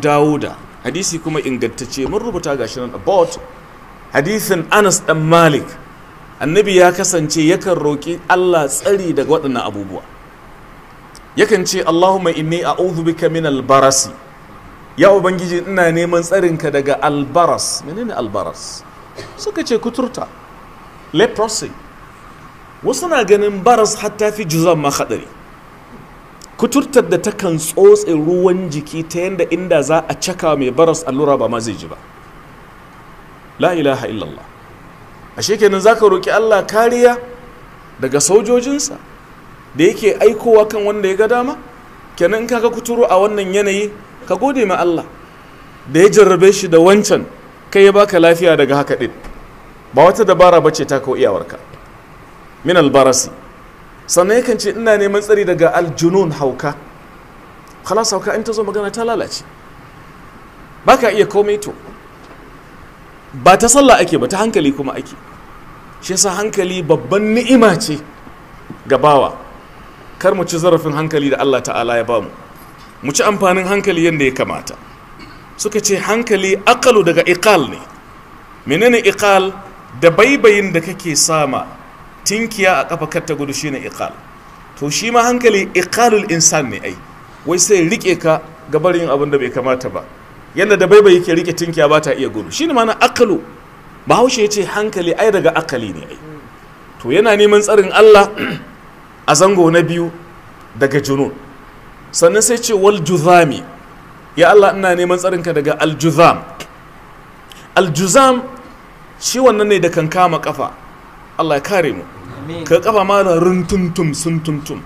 Dawuda hadisi kuma ingantacce mun rubuta gashi nan about hadisin Anas dan Malik annabi ya kasance yakan roki Allah tsari daga waɗannan abubuwa yakan ce Allahumma inni a'udhu bika min al-barasi ya ubangiji ina neman tsarin ka daga al-baras menene al-baras suka ce kuturta leprosy wasu na ganin baras hatta fi juzan ma khadari kuturtar da takan tsotse ruwan jiki ta yanda inda za a caka mai baras allura ba ma zai ji ba la ilaha illallah ashe kenan zaka roki Allah kariya daga sojojinsa da yake aikowa kan wanda ya ga dama kenan in kaga kuturu a wannan yanayi ka gode ma Allah da ya jarrabe shi da wancan kai ya baka lafiya daga haka din ba wata dabara bace ta ko iyawarka min albarasi sannan yakan ce ina neman tsari daga aljunun hauka khalas hauka in ta zo magana ta lalace baka iya komai to ba ta sallah ake ba ta hankali kuma ake shi yasa hankali babban ni'ima ce ga bawa kar mu ci zarafin hankali da Allah ta'ala ya bamu mu ci amfanin hankali yanda ya kamata suka ce hankali aqalu daga iqal ne menene iqal da baibayin da kake sama tinkiya a kafa katta gudu shine iqal to shi ma hankali iqalul insan ne ai wai sai rike ka gabar yin abin da bai kamata ba yanda da baibai yake rike tinkiya ba ta iya gudu shine ma'ana aqalu bahaushe yace hankali ai daga akali ne ai to yana neman tsarin Allah a zango na biyu daga junun sannan sai ce wal juzami ya Allah ina neman tsarin ka daga al juzam shi wannan ne da kan kama kafa Allah ya kare mu ka kafa mana runtuntum suntuntum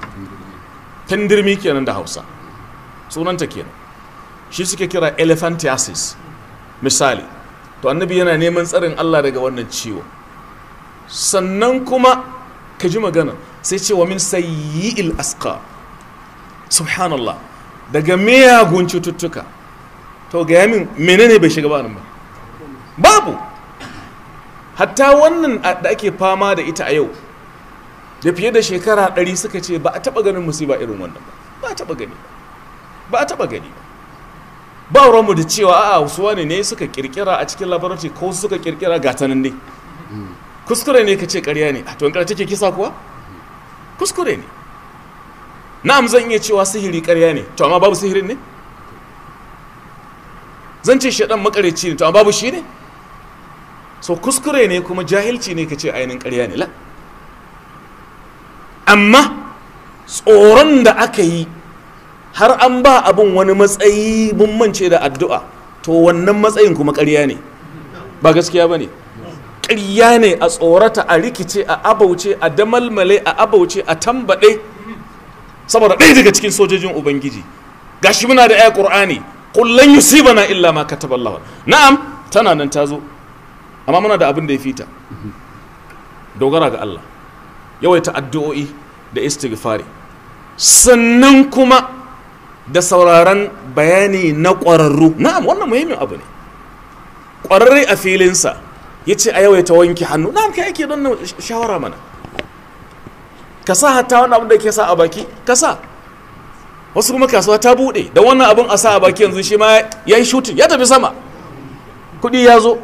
tandirmi kenan da Hausa sunanta kenan shi suke kira elephantiasis misali to annabi yana neman tsarin Allah daga wannan ciwo sannan kuma ka ji magana sai ce wa min sayyi'il asqa subhanallah daga miyagun cututtuka to ga yamin menene bai shiga ba nan ba babu hatta wannan da ake fama da ita a yau da fiye da shekara 100 suka ce ba a taba ganin musiba irin wannan ba ba a taba gani ba ba ruwanmu da cewa a'a wasu wani ne suka kirkira a cikin laboratory ko suka kirkira gatanin ne kuskure ne kace ƙarya ne to in ƙarya take kisa kuwa kuskure ne na'am zan iya cewa sihiri ƙarya ne to amma babu sihirin ne zan ce shedan makareci ne to amma babu shi ne so kuskure ne kuma jahilci ne kace ainin ƙarya ne la amma tsoron da aka yi har an ba abun wani matsayi mun mance da addu'a to wannan matsayin kuma ƙarya ne ba gaskiya bane ƙarya ne a tsorata a rikice a abauce a damalmale a abauce a tambade saboda ɗaya daga cikin sojojin ubangiji gashi muna da ayar qur'ani qul lan yusibana illa ma kataballahu na'am tana nan tazo amma muna da abin da ya fita dogara ga Allah yawaita addu'o'i da istighfari sannan kuma da sauraron bayani na ƙwararru na'am wannan muhimmin abu ne ƙwararre a filinsa yace a yawaita wanke hannu na'am kai ake don shawara mana ka sa hatta wannan abin da ke sa a baki ka sa wasu kuma kasuwa ta bude da wannan abin a sa a baki yanzu shi ma yayi shooting ya tafi sama kuɗi ya zo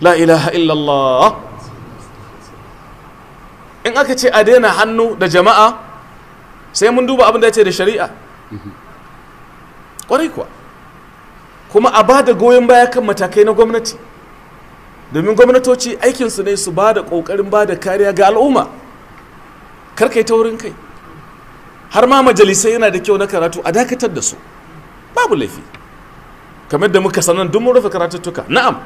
la ilaha illallah in aka ce a daina hannu da jama'a sai mun duba abin da ya ce da shari'a kwarai kuwa kuma a ba da goyon baya kan matakai na gwamnati domin gwamnatoci aikinsu ne su ba da ƙoƙarin ba da kariya ga al'umma karkai ta wurin kai har ma majalisai yana da kyau na karatu a dakatar da su babu laifi kamar da muka sanar duk mun rufe karatuttuka na'am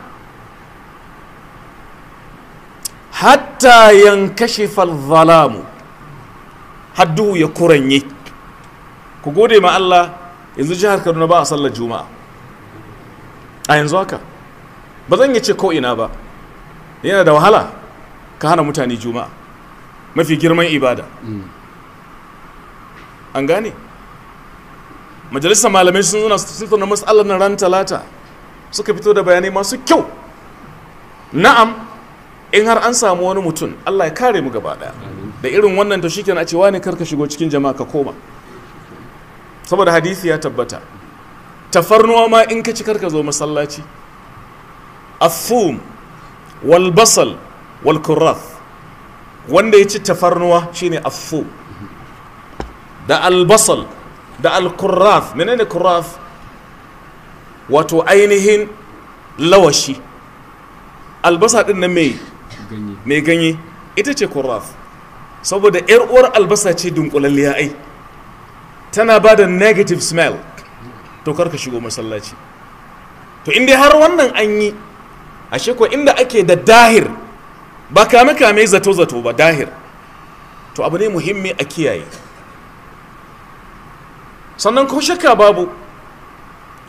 hatta yankashifa al-zalamu haddu ya kuranye ku gode ma Allah yanzu jihar Kaduna ba a sallar juma'a a yanzu haka ba zan yace ko ina ba yana da wahala ka hana mutane juma'a mafi girman ibada an gane majalisar malamai sun zuna su tattauna mas'alar na ran talata suka fito da bayanai masu kyau na'am in har an samu wani mutum Allah ya kare mu gaba daya da irin wannan to shikenan a ce wani karka shigo cikin jama'a ka koma saboda hadisi ya tabbata tafarnuwa ma in ka ci karka zo masallaci. Athum wal basal wal kurrath, wanda ya ci tafarnuwa shine athum da al basal da al kurrath. Menene kurrath? Wato ainihin lawashi. Albasa din na mai ganye ita ce kurrath, saboda yar uwar albasa ce dunkulalliya ai, tana ba da negative smell. To karka shigo masallaci. To inda har wannan an yi, ashe ko inda ake da dahir, ba kame kame zato zato ba, dahir to abu ne muhimmi a kiyaye. Sannan ko shakka babu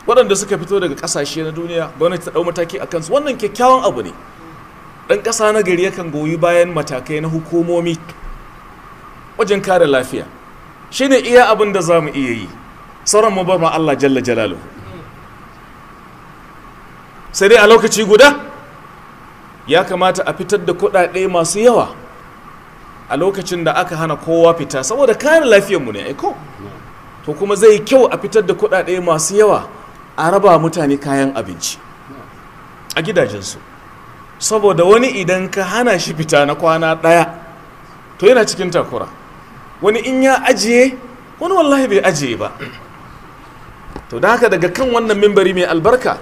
waɗanda suka fito daga ƙasashe na duniya gwamnati ta ɗau mataki a kansu, wannan kyakkyawan abu ne. Ɗan ƙasa na gari yakan goyi bayan matakai na hukumomi wajen kare lafiya. Shine iya abin da za mu iya yi, sauran mu bar ma Allah jalla jalaluhu. Sai dai a lokaci guda ya kamata a fitar da kuɗaɗe masu yawa a lokacin da aka hana kowa fita, saboda kare lafiyar mu ne aiko. To kuma zai kyau a fitar da kuɗaɗe masu yawa a raba mutane kayan abinci a gidajensu, saboda wani idan ka hana shi fita na kwana ɗaya to yana cikin takura. Wani in ya ajiye, wani wallahi bai ajiye ba. To da haka daga kan wannan mimbari mai albarka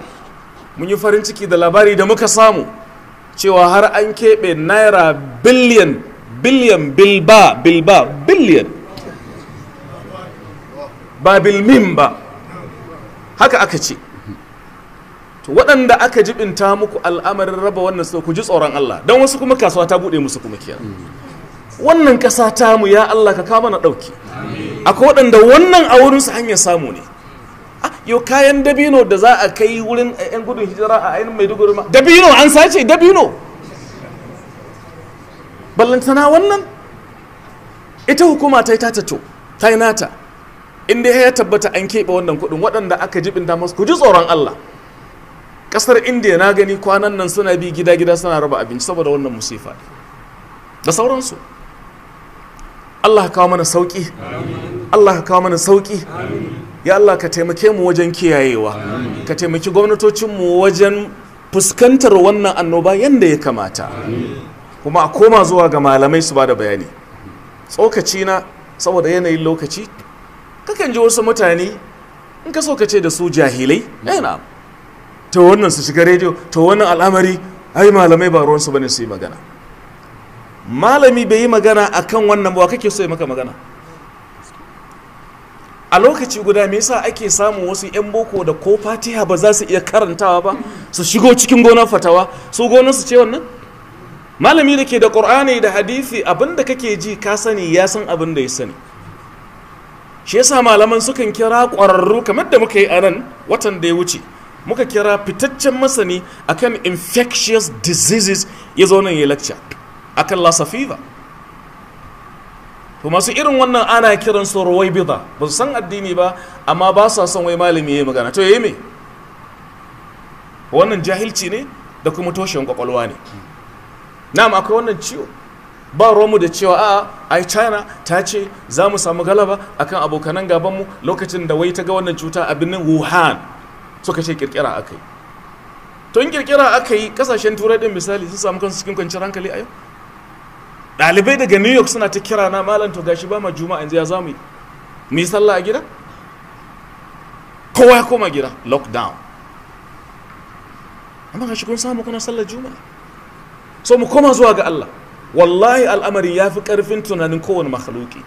mun yi farin ciki da labari da muka samu cewa har an keɓe naira biliyan ba bilmin ba, haka aka ce. To waɗanda aka jibinta muku al'amarin raba wannan so ku ji tsoron Allah, don wasu kuma kasuwa ta buɗe musu kuma kiyar. Wannan ƙasa tamu ya Allah ka kama na ɗauki. Akwai waɗanda wannan a wurinsu hanyar samu ne. Yau kayan dabino da za a kai wurin 'yan gudun hijira a ainihin Maiduguri ma dabino an sace, dabino ballantana wannan. Ita hukuma ta yi tatato ta yi nata. Inda ya tabbata an keɓe wannan kuɗin waɗanda aka jibinta masu ku ji tsoron Allah. Ƙasar Indiya na gani kwanan nan suna bi gida-gida suna raba abinci saboda wannan musifa da sauransu. Allah kawo mana sauki. Allah kawo mana sauki. Ya Allah ka taimake mu wajen kiyayewa, ka taimaki gwamnatocinmu wajen fuskantar wannan annoba yadda ya kamata. Kuma a koma zuwa ga malamai su ba da bayani. Tsokaci na saboda yanayin lokaci, kakan ji wasu mutane in ka so ka ce da su jahilai, yana to wannan su shiga rediyo, to wannan al'amari ai malamai ba ruwansu bane su yi magana. Malami bai yi magana akan wannan ba, kake so ya maka magana? A lokaci guda me yasa ake samun wasu 'yan boko da ko fatiha ba za su iya karantawa ba su shigo cikin gonar fatawa su gonar su ce wannan? Malami da ke da Qur'ani da hadisi abinda kake ji ka sani ya san abinda ya sani. Shi yasa malaman sukan kira ƙwararru kamar da muka yi a nan watan da ya wuce, muka kira fitaccen masani akan infectious diseases ya zo nan ya lecture akan lassa fever. To masu irin wannan ana kiran su ruwaibida, ba su san addini ba amma ba sa son wai malami yayi magana. To yayi me? Wannan jahilci ne da kuma toshin kwakwalwa ne. Na'am akwai wannan ciwo. Ba ruwanmu da cewa a ai China ta ce za mu samu galaba akan abokanan gaban mu lokacin da wai ta ga wannan cuta a birnin Wuhan. Suka ce kirkira akai. To in kirkira akai kasashen Turai din misali sun samu kansu cikin kwanciyar hankali a yau. Dalibai daga New York suna ta kira na malam to gashi ba ma juma'a yanzu ya zamu yi mu yi sallah a gida, kowa ya koma gida lockdown, amma gashi kun samu kuna sallar juma'a. So mu koma zuwa ga Allah. Wallahi al'amari ya fi karfin tunanin kowane makhluki.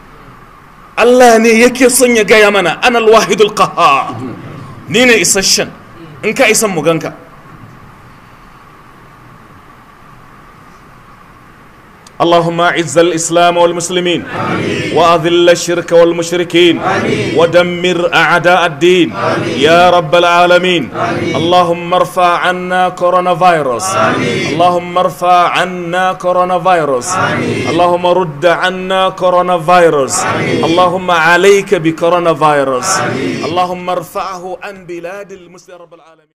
Allah ne yake son ya gaya mana ana alwahidul qahhar, ni ne isasshen, in ka isan mu ganka. اللهم اعز الإسلام والمسلمين، وأذل الشرك والمشركين، ودمر أعداء الدين يا رب العالمين. اللهم ارفع عنا كورونا فيروس، اللهم ارفع عنا كورونا فيروس، اللهم رد عنا كورونا فيروس، اللهم عليك بكورونا فيروس، اللهم ارفعه عن بلاد المسلمين رب العالمين.